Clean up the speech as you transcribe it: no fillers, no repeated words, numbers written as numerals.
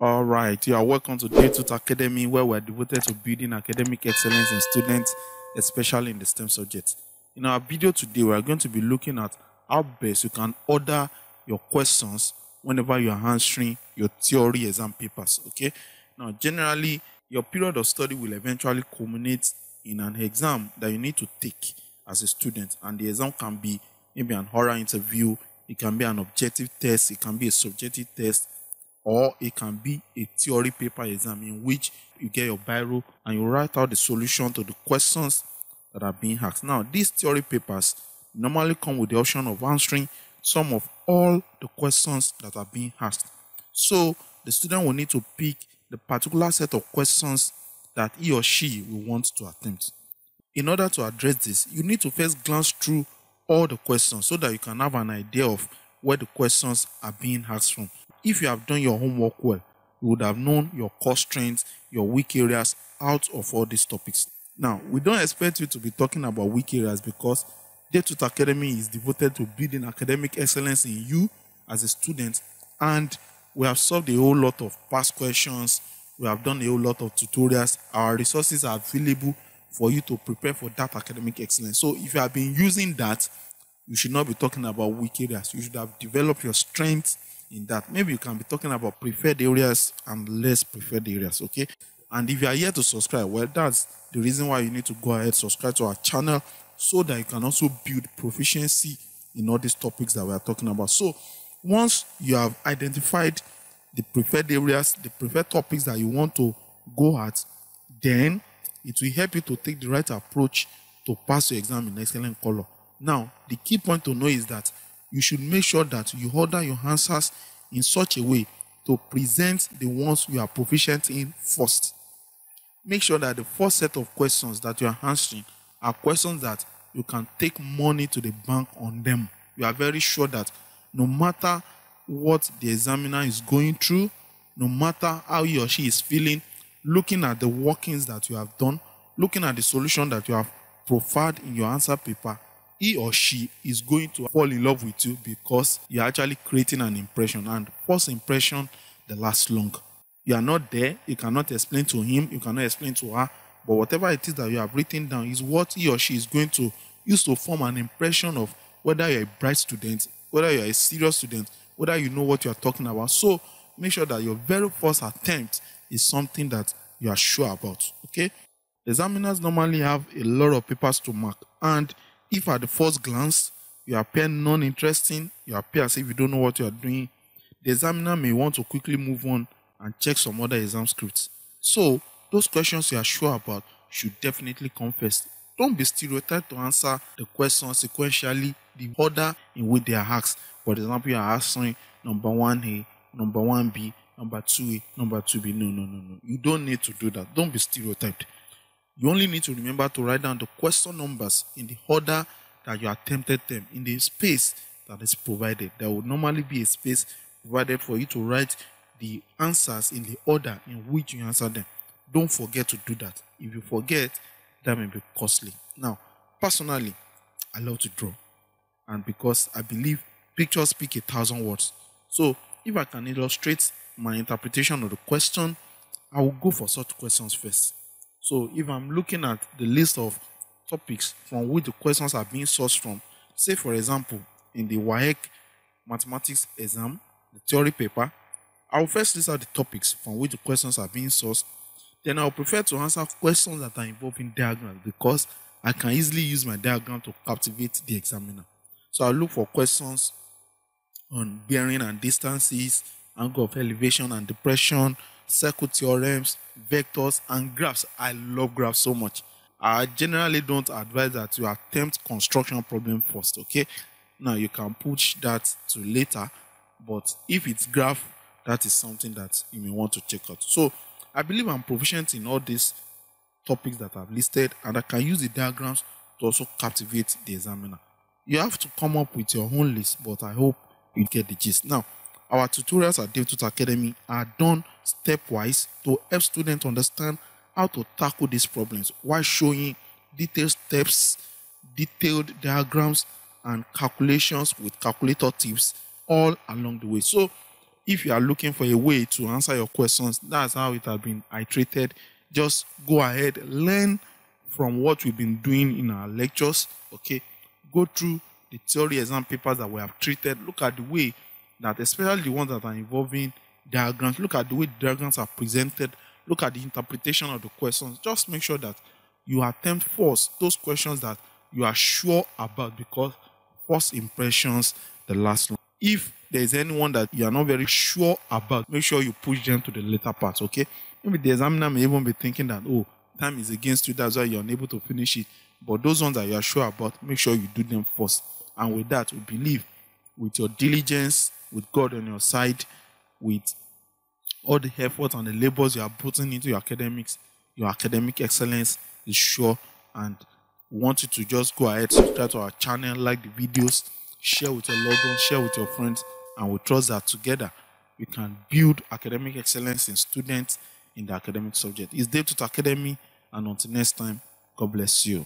All right, you are welcome to DaveTuts Academy, where we are devoted to building academic excellence in students, especially in the STEM subjects. In our video today, we are going to be looking at how best you can order your questions whenever you are answering your theory exam papers, okay? Now, generally, your period of study will eventually culminate in an exam that you need to take as a student, and the exam can be maybe an oral interview, it can be an objective test, it can be a subjective test, or it can be a theory paper exam in which you get your biro and you write out the solution to the questions that are being asked. Now, these theory papers normally come with the option of answering some of all the questions that are being asked. So, the student will need to pick the particular set of questions that he or she will want to attempt. In order to address this, you need to first glance through all the questions so that you can have an idea of where the questions are being asked from. If you have done your homework well, you would have known your core strengths, your weak areas out of all these topics. Now, we don't expect you to be talking about weak areas because DaveTuts Academy is devoted to building academic excellence in you as a student, and we have solved a whole lot of past questions, we have done a whole lot of tutorials, our resources are available for you to prepare for that academic excellence. So if you have been using that, you should not be talking about weak areas, you should have developed your strengths in that. Maybe you can be talking about preferred areas and less preferred areas, okay? And if you are here to subscribe, well, that's the reason why you need to go ahead and subscribe to our channel so that you can also build proficiency in all these topics that we are talking about. So once you have identified the preferred areas, the preferred topics that you want to go at, then it will help you to take the right approach to pass your exam in excellent color. Now, the key point to know is that you should make sure that you order your answers in such a way to present the ones you are proficient in first. Make sure that the first set of questions that you are answering are questions that you can take money to the bank on them. You are very sure that no matter what the examiner is going through, no matter how he or she is feeling, looking at the workings that you have done, looking at the solution that you have profiled in your answer paper, he or she is going to fall in love with you because you're actually creating an impression, and first impression that lasts long. You are not there, you cannot explain to him, you cannot explain to her, but whatever it is that you have written down is what he or she is going to use to form an impression of whether you're a bright student, whether you're a serious student, whether you know what you're talking about. So make sure that your very first attempt is something that you are sure about, okay? Examiners normally have a lot of papers to mark, and if at the first glance you appear non-interesting, you appear as if you don't know what you are doing, the examiner may want to quickly move on and check some other exam scripts. So those questions you are sure about should definitely come first. Don't be stereotyped to answer the question sequentially, the order in which they are asked. For example, you are answering number 1A, number 1B, number 2A, number 2B. No. You don't need to do that. Don't be stereotyped. You only need to remember to write down the question numbers in the order that you attempted them in the space that is provided. There would normally be a space provided for you to write the answers in the order in which you answer them. Don't forget to do that. If you forget, that may be costly. Now, personally, I love to draw, and because I believe pictures speak 1,000 words. So if I can illustrate my interpretation of the question, I will go for such questions first. So if I'm looking at the list of topics from which the questions are being sourced from, say for example, in the WAEC mathematics exam, the theory paper, I'll first list out the topics from which the questions are being sourced. Then I'll prefer to answer questions that are involving diagrams because I can easily use my diagram to captivate the examiner. So I'll look for questions on bearing and distances, angle of elevation and depression, circle theorems, vectors, and graphs. I love graphs so much. I generally don't advise that you attempt construction problem first, okay? Now, you can push that to later, but if it's graph, that is something that you may want to check out. So, I believe I'm proficient in all these topics that I've listed, and I can use the diagrams to also captivate the examiner. You have to come up with your own list, but I hope you get the gist. Now, our tutorials at DaveTuts Academy are done stepwise to help students understand how to tackle these problems while showing detailed steps, detailed diagrams, and calculations with calculator tips all along the way. So, if you are looking for a way to answer your questions, that's how it has been iterated. Just go ahead, learn from what we've been doing in our lectures, okay? Go through the theory exam papers that we have treated. Look at the way that, especially the ones that are involving diagrams, look at the way the diagrams are presented. Look at the interpretation of the questions. Just make sure that you attempt first those questions that you are sure about, because first impressions, the last one. If there is anyone that you are not very sure about, make sure you push them to the later part, okay? Maybe the examiner may even be thinking that, oh, time is against you, that's why you're unable to finish it. But those ones that you are sure about, make sure you do them first. And with that, we believe, with your diligence, with God on your side, with all the efforts and the labors you are putting into your academic excellence is sure. And we want you to just go ahead, subscribe to our channel, like the videos, share with your loved ones, share with your friends, and we trust that together we can build academic excellence in students in the academic subject. It's DaveTuts Academy, and until next time, God bless you.